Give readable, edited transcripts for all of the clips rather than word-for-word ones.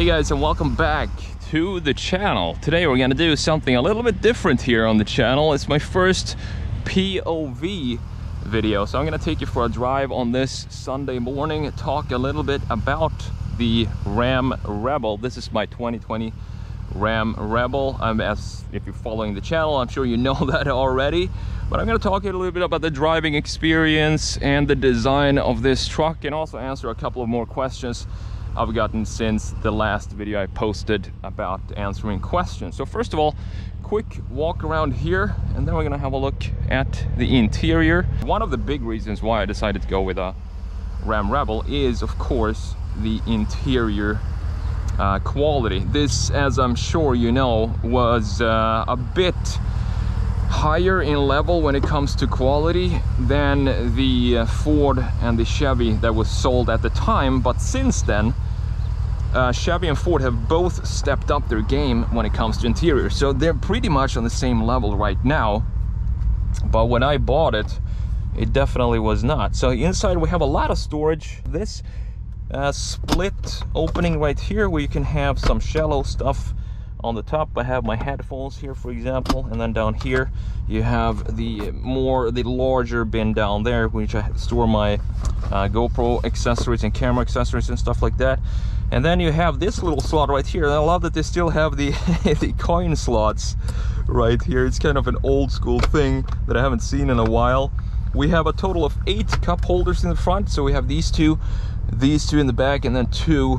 Hey guys, and welcome back to the channel. Today we're gonna do something a little bit different here on the channel. It's my first POV video, so I'm gonna take you for a drive on this Sunday morning, talk a little bit about the Ram Rebel. This is my 2020 Ram Rebel. If you're following the channel, I'm sure you know that already, but I'm going to talk a little bit about the driving experience and the design of this truck, and also answer a couple of more questions I've gotten since the last video I posted about answering questions. So first of all, quick walk around here, and then we're going to have a look at the interior. One of the big reasons why I decided to go with a Ram Rebel is, of course, the interior quality. This, as I'm sure you know, was a bit higher in level when it comes to quality than the Ford and the Chevy that was sold at the time. But since then, Chevy and Ford have both stepped up their game when it comes to interior. So they're pretty much on the same level right now. But when I bought it, it definitely was not. So inside we have a lot of storage. This split opening right here where you can have some shallow stuff on the top. I have my headphones here, for example, and then down here you have the larger bin down there, which I store my GoPro accessories and camera accessories and stuff like that. And then you have this little slot right here, and I love that they still have the the coin slots right here. It's kind of an old school thing that I haven't seen in a while. We have a total of 8 cup holders in the front, so we have these two in the back, and then 2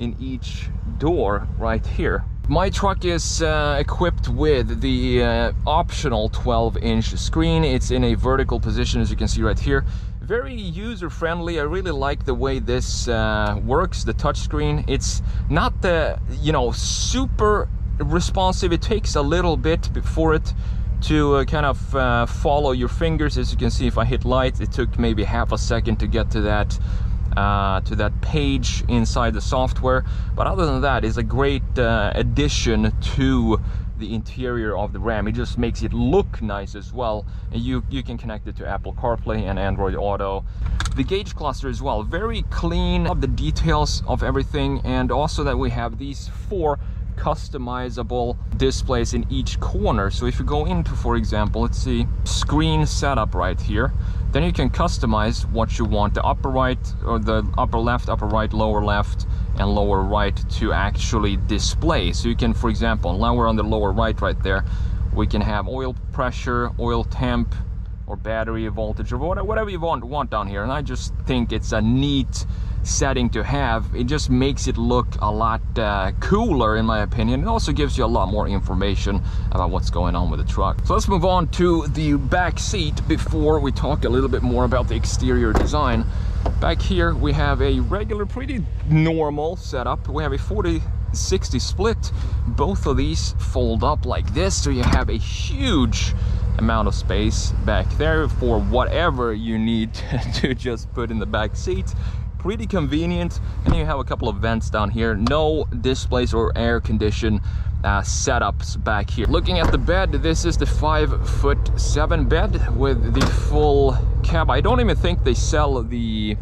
in each door right here. My truck is equipped with the optional 12-inch screen. It's in a vertical position, as you can see right here. Very user-friendly. I really like the way this works, the touchscreen. It's not the, you know, super responsive. It takes a little bit before it to kind of follow your fingers. As you can see, if I hit light, it took maybe half a second to get to that page inside the software. But other than that, it's a great addition to the interior of the Ram. It just makes it look nice as well, and you can connect it to Apple CarPlay and Android Auto. The gauge cluster as well, very clean of the details of everything, and also that we have these 4 customizable displays in each corner. So if you go into, for example, let's see, screen setup right here, then you can customize what you want, the upper right or the upper left, upper right, lower left, and lower right to actually display. So you can, for example, now we're on the lower right there, we can have oil pressure, oil temp, or battery voltage, or whatever you want down here. And I just think it's a neat setting to have. It just makes it look a lot cooler, in my opinion. It also gives you a lot more information about what's going on with the truck. So let's move on to the back seat before we talk a little bit more about the exterior design. Back here we have a regular, pretty normal setup. We have a 40-60 split. Both of these fold up like this, so you have a huge amount of space back there for whatever you need to just put in the back seat. Pretty convenient. And you have a couple of vents down here. No displays or air condition setups back here. Looking at the bed, this is the 5'7" bed with the full cab. I don't even think they sell the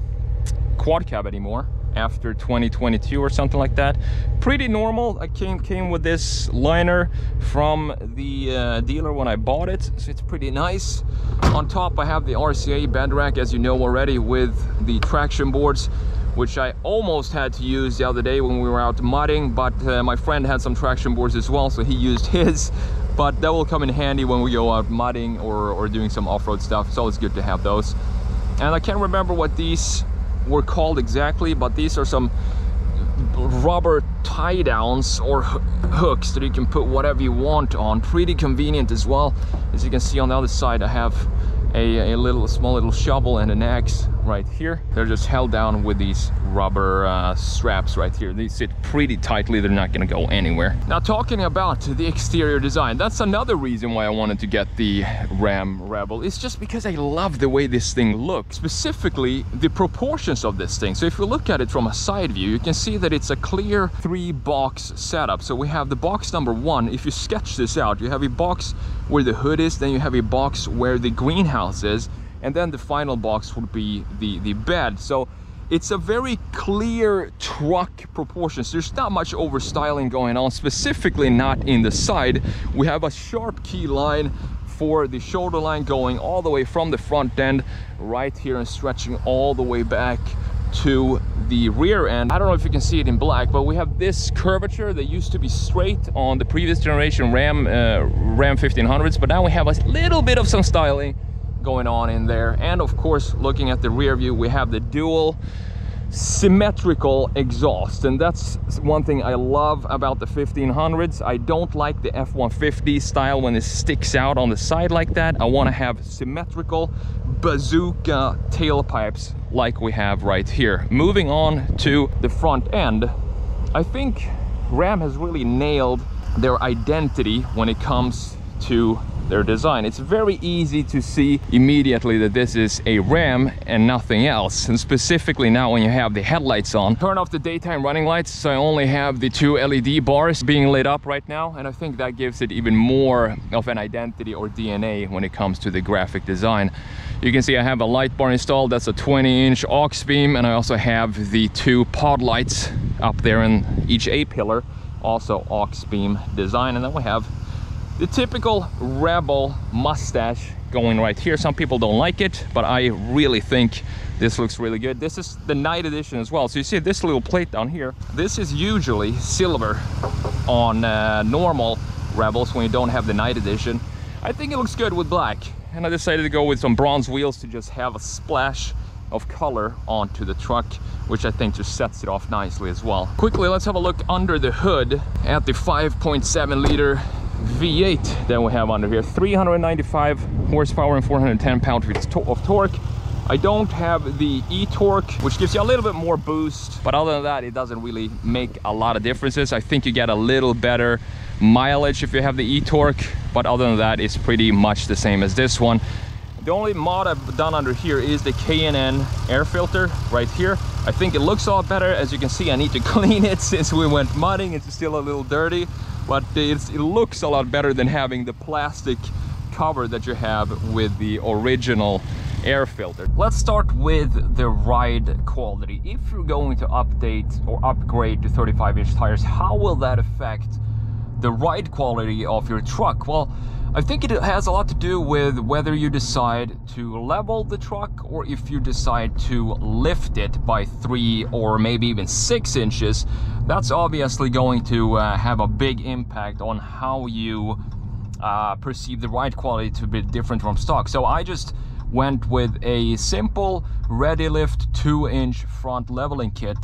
quad cab anymore after 2022 or something like that. Pretty normal. I came with this liner from the dealer when I bought it, so it's pretty nice. On top I have the RCA bed rack, as you know already, with the traction boards, which I almost had to use the other day when we were out mudding, but my friend had some traction boards as well, so he used his. But that will come in handy when we go out mudding or doing some off-road stuff. It's always good to have those. And I can't remember what these were called exactly, but these are some rubber tie downs or hooks that you can put whatever you want on. Pretty convenient as well. As you can see on the other side, I have a small little shovel and an axe right here. They're just held down with these rubber straps right here. They sit pretty tightly. They're not going to go anywhere. Now, talking about the exterior design, that's another reason why I wanted to get the Ram Rebel. It's just because I love the way this thing looks, specifically the proportions of this thing. So if you look at it from a side view, you can see that it's a clear 3 box setup. So we have the box number 1. If you sketch this out, you have a box where the hood is, then you have a box where the greenhouse is, and then the final box would be the bed. So It's a very clear truck proportions. There's not much overstyling going on, specifically not in the side. We have a sharp key line for the shoulder line going all the way from the front end right here and stretching all the way back to the rear end. I don't know if you can see it in black, but we have this curvature that used to be straight on the previous generation Ram 1500s, but now we have a little bit of some styling going on in there. And of course, looking at the rear view, we have the dual symmetrical exhaust, and that's one thing I love about the 1500s. I don't like the F150 style when it sticks out on the side like that. I want to have symmetrical bazooka tailpipes like we have right here. Moving on to the front end, I think Ram has really nailed their identity when it comes to their design. It's very easy to see immediately that this is a Ram and nothing else. And specifically now when you have the headlights on, turn off the daytime running lights, so I only have the two LED bars being lit up right now, and I think that gives it even more of an identity or DNA when it comes to the graphic design. You can see I have a light bar installed. That's a 20-inch Auxbeam, and I also have the two pod lights up there in each A pillar, also Auxbeam design. And then we have the typical Rebel mustache going right here. Some people don't like it, but I really think this looks really good. This is the night edition as well. So you see this little plate down here. This is usually silver on normal Rebels when you don't have the night edition. I think it looks good with black. And I decided to go with some bronze wheels to just have a splash of color onto the truck, which I think just sets it off nicely as well. Quickly, let's have a look under the hood at the 5.7 liter V8 that we have under here. 395 horsepower and 410 pound-feet of torque. I don't have the e-torque, which gives you a little bit more boost, but other than that, it doesn't really make a lot of differences. I think you get a little better mileage if you have the e-torque, but other than that, it's pretty much the same as this one. The only mod I've done under here is the K&N air filter right here. I think it looks a lot better. As you can see, I need to clean it since we went mudding. It's still a little dirty, but it looks a lot better than having the plastic cover that you have with the original air filter. Let's start with the ride quality. If you're going to update or upgrade to 35-inch tires, how will that affect the ride quality of your truck? Well, I think it has a lot to do with whether you decide to level the truck or if you decide to lift it by 3 or maybe even 6 inches. That's obviously going to have a big impact on how you perceive the ride quality to be different from stock. So I just went with a simple ReadyLift 2-inch front leveling kit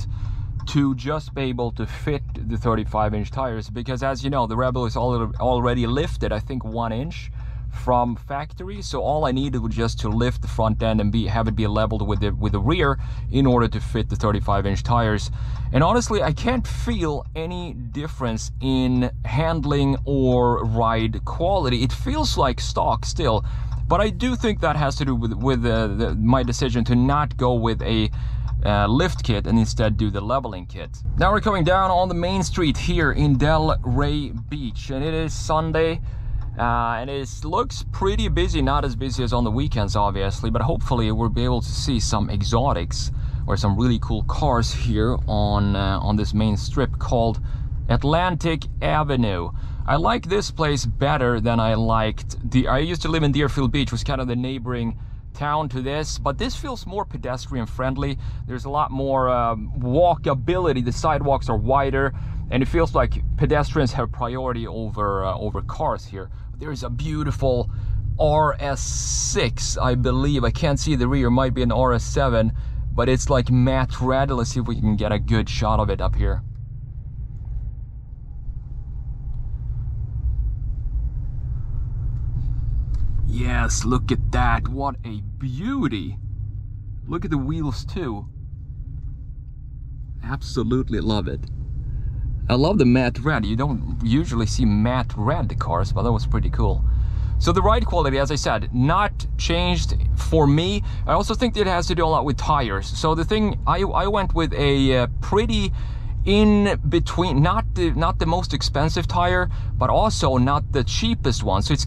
to just be able to fit the 35-inch tires, because as you know, the Rebel is already lifted, I think 1 inch from factory. So all I needed was just to lift the front end and have it be leveled with the rear in order to fit the 35-inch tires. And honestly, I can't feel any difference in handling or ride quality. It feels like stock still, but I do think that has to do with my decision to not go with a lift kit and instead do the leveling kit. Now we're coming down on the main street here in Delray Beach, and it is Sunday, and it looks pretty busy. Not as busy as on the weekends, obviously, but hopefully we'll be able to see some exotics or some really cool cars here on this main strip called Atlantic Avenue. I like this place better than I liked I used to live in Deerfield Beach, was kind of the neighboring town to this, but this feels more pedestrian friendly. There's a lot more walkability. The sidewalks are wider, and it feels like pedestrians have priority over cars here. There's a beautiful RS6, I believe. I can't see the rear, might be an RS7, but it's like matte red. Let's see if we can get a good shot of it up here. Yes, look at that. What a beauty. Look at the wheels too. Absolutely love it. I love the matte red. You don't usually see matte red cars, but that was pretty cool. So the ride quality, as I said, not changed for me. I also think it has to do a lot with tires. So the thing, I went with a pretty in between, not the most expensive tire, but also not the cheapest one. So it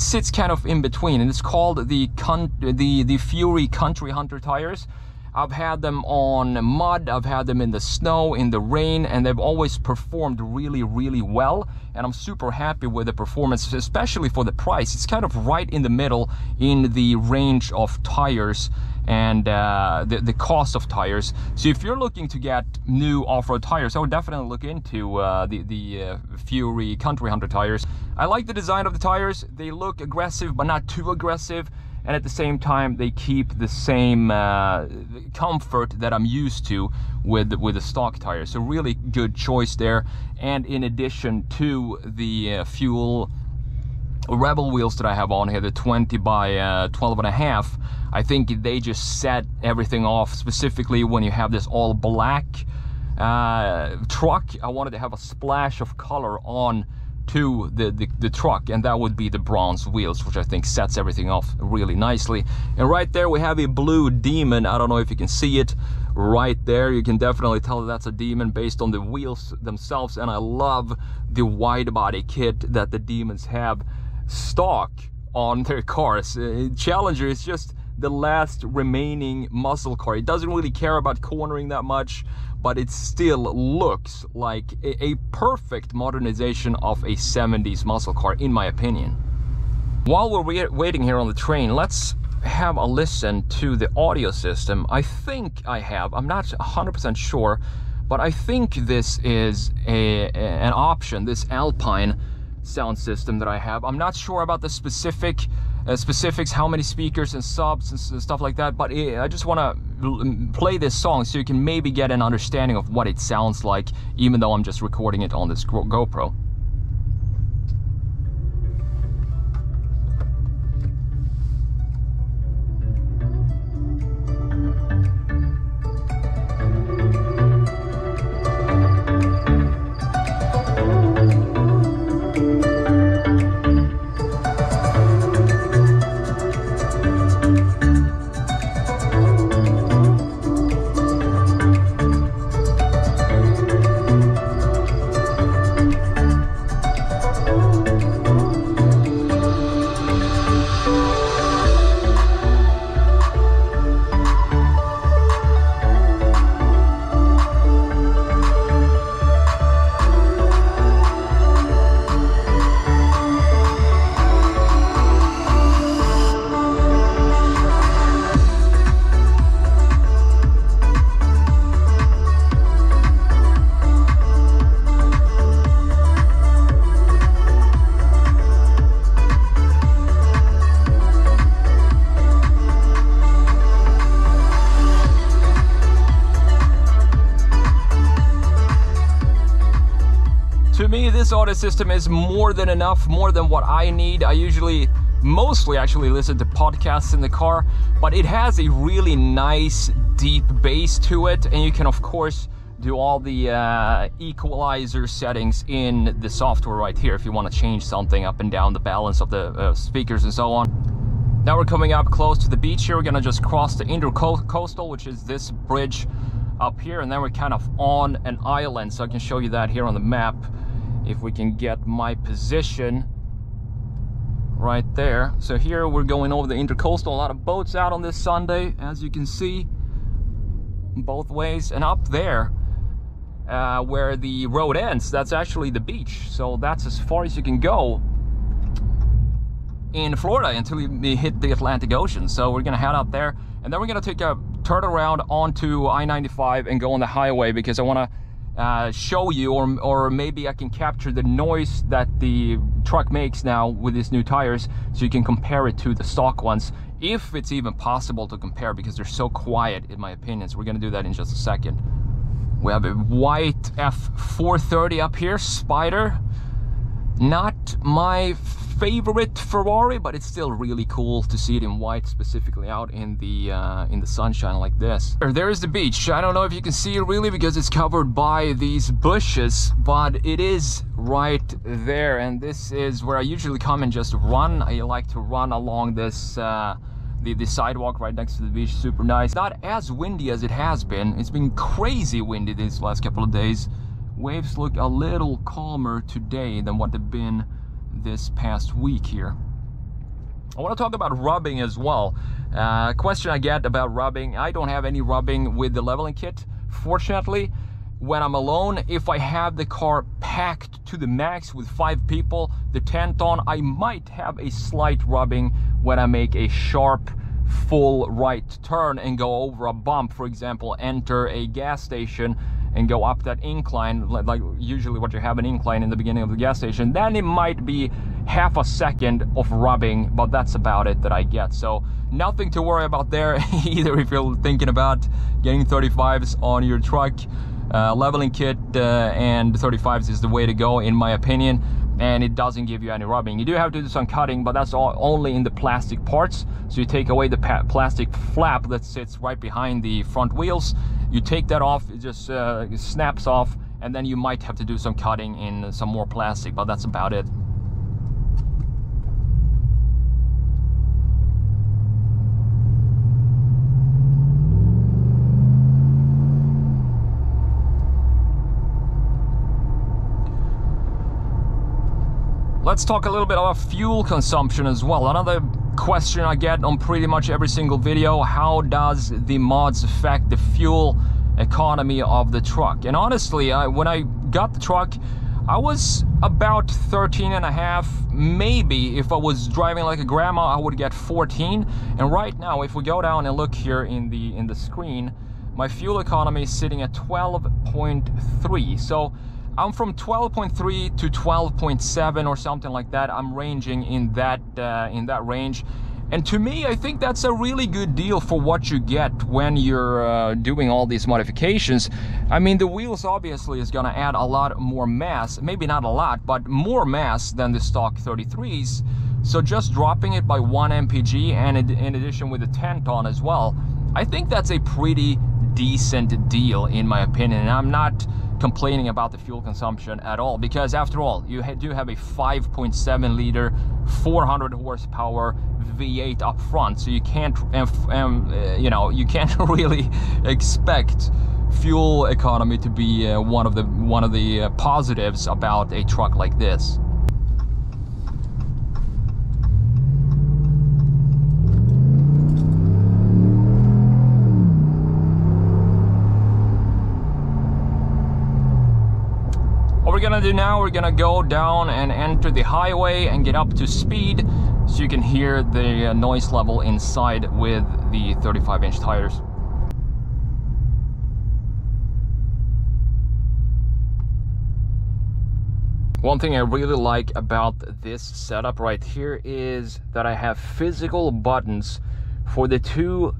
sits kind of in between, and it's called the Fury Country Hunter tires. I've had them on mud, I've had them in the snow, in the rain, and they've always performed really, really well. And I'm super happy with the performance, especially for the price. It's kind of right in the middle in the range of tires and the cost of tires. So if you're looking to get new off-road tires, I would definitely look into the Fury Country Hunter tires. I like the design of the tires. They look aggressive, but not too aggressive. And at the same time, they keep the same comfort that I'm used to with the stock tire. So really good choice there. And in addition to the Fuel Rebel wheels that I have on here, the 20 by 12.5, I think they just set everything off. Specifically when you have this all black truck, I wanted to have a splash of color on to the truck, and that would be the bronze wheels, which I think sets everything off really nicely. And right there we have a blue demon. I don't know if you can see it right there. You can definitely tell that's a demon based on the wheels themselves, and I love the wide body kit that the demons have stock on their cars. Challenger is just the last remaining muscle car. It doesn't really care about cornering that much, but it still looks like a perfect modernization of a 70s muscle car, in my opinion. While we're waiting here on the train, let's have a listen to the audio system. I think I have, I'm not 100% sure, but I think this is an option, this Alpine sound system that I have. I'm not sure about the specifics, how many speakers and subs and stuff like that, but I just want to play this song so you can maybe get an understanding of what it sounds like, even though I'm just recording it on this GoPro. This audio system is more than enough, more than what I need. I usually mostly listen to podcasts in the car, but it has a really nice deep bass to it, and you can of course do all the equalizer settings in the software right here if you want to change something up and down, the balance of the speakers and so on. Now we're coming up close to the beach here. We're gonna just cross the Intracoastal, which is this bridge up here, and then we're kind of on an island, so I can show you that here on the map. If we can get my position right there. So here we're going over the Intracoastal. A lot of boats out on this Sunday, as you can see, both ways. And up there where the road ends, that's actually the beach. So that's as far as you can go in Florida until you hit the Atlantic Ocean. So we're gonna head out there, and then we're gonna take a turn around onto I-95 and go on the highway, because I wanna show you, or maybe I can capture the noise that the truck makes now with these new tires, so you can compare it to the stock ones, if it's even possible to compare, because they're so quiet in my opinion. So we're gonna do that in just a second. We have a white F430 up here, Spider. Not my favorite Ferrari, but it's still really cool to see it in white, specifically out in the sunshine like this. There is the beach. I don't know if you can see it really because it's covered by these bushes, but it is right there, and this is where I usually come and just run. I like to run along this the sidewalk right next to the beach. Super nice. Not as windy as it has been. It's been crazy windy these last couple of days. Waves look a little calmer today than what they've been this past week here. I want to talk about rubbing as well. Question I get about rubbing. I don't have any rubbing with the leveling kit, fortunately. When I'm alone, if I have the car packed to the max with 5 people, the tent on, I might have a slight rubbing when I make a sharp full right turn and go over a bump, for example, enter a gas station and go up that incline, like usually what you have an incline in the beginning of the gas station. Then it might be half a second of rubbing, but that's about it that I get. So nothing to worry about there either if you're thinking about getting 35s on your truck. Leveling kit and 35s is the way to go, in my opinion, and it doesn't give you any rubbing. You do have to do some cutting, but that's all only in the plastic parts. So you take away the plastic flap that sits right behind the front wheels. You take that off, it just snaps off, and then you might have to do some cutting in some more plastic, but that's about it. Let's talk a little bit about fuel consumption as well. Another question I get on pretty much every single video: how does the mods affect the fuel economy of the truck? And honestly, when I got the truck, I was about 13 and a half. Maybe if I was driving like a grandma, I would get 14. And right now, if we go down and look here in the screen, my fuel economy is sitting at 12.3. So I'm from 12.3 to 12.7 or something like that. I'm ranging in that range, and to me, I think that's a really good deal for what you get when you're doing all these modifications. I mean, the wheels obviously is going to add a lot more mass, maybe not a lot, but more mass than the stock 33s. So just dropping it by 1 mpg, and in addition with the tent on as well, I think that's a pretty decent deal in my opinion, and I'm not complaining about the fuel consumption at all, because after all, you do have a 5.7 liter 400 horsepower V8 up front, so you can't you can't really expect fuel economy to be one of the positives about a truck like this. Gonna do now, we're gonna go down and enter the highway and get up to speed so you can hear the noise level inside with the 35-inch tires. One thing I really like about this setup right here is that I have physical buttons for the two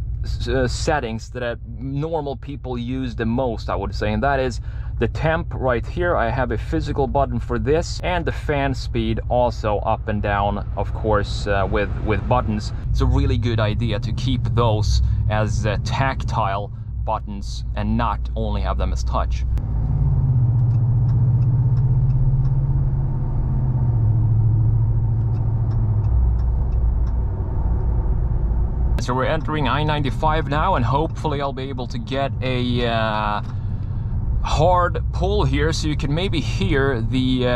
settings that normal people use the most, I would say, and that is the temp right here. I have a physical button for this, and the fan speed also up and down, of course, with buttons. It's a really good idea to keep those as tactile buttons and not only have them as touch. So we're entering I-95 now, and hopefully I'll be able to get a hard pull here, so you can maybe hear the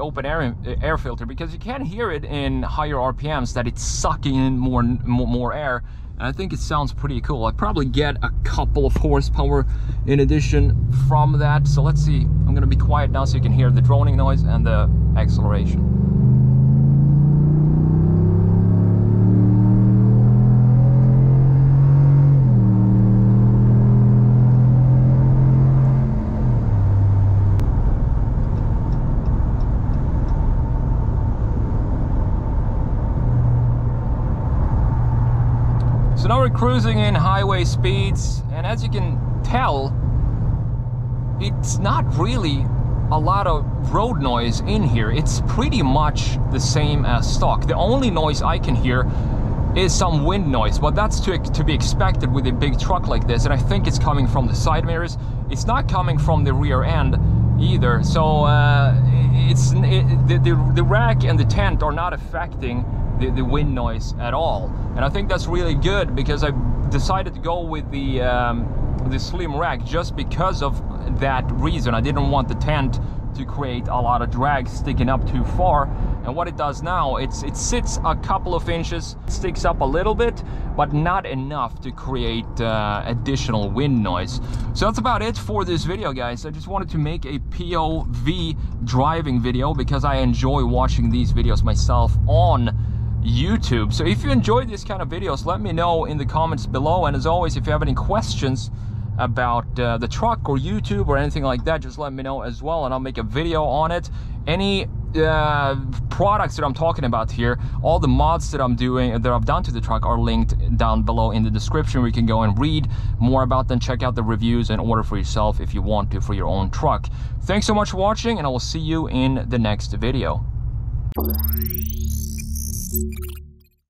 open air filter, because you can hear it in higher RPMs that it's sucking in more air, and I think it sounds pretty cool. I probably get a couple of horsepower in addition from that, so let's see. I'm gonna be quiet now so you can hear the droning noise and the acceleration. So now we're cruising in highway speeds, and as you can tell, it's not really a lot of road noise in here. It's pretty much the same as stock. The only noise I can hear is some wind noise, but that's to be expected with a big truck like this, and I think it's coming from the side mirrors. It's not coming from the rear end either, so the rack and the tent are not affecting the wind noise at all, and I think that's really good, because I decided to go with the slim rack just because of that reason. I didn't want the tent to create a lot of drag sticking up too far. And what it does now, it sits a couple of inches, sticks up a little bit, but not enough to create additional wind noise. So that's about it for this video, guys. I just wanted to make a POV driving video because I enjoy watching these videos myself on YouTube. So if you enjoyed this kind of videos, let me know in the comments below. And as always, if you have any questions about the truck or YouTube or anything like that, just let me know as well, and I'll make a video on it. Any products that I'm talking about here, all the mods that I'm doing, that I've done to the truck, are linked down below in the description, where you can go and read more about them, check out the reviews, and order for yourself if you want to for your own truck. Thanks so much for watching, and I will see you in the next video.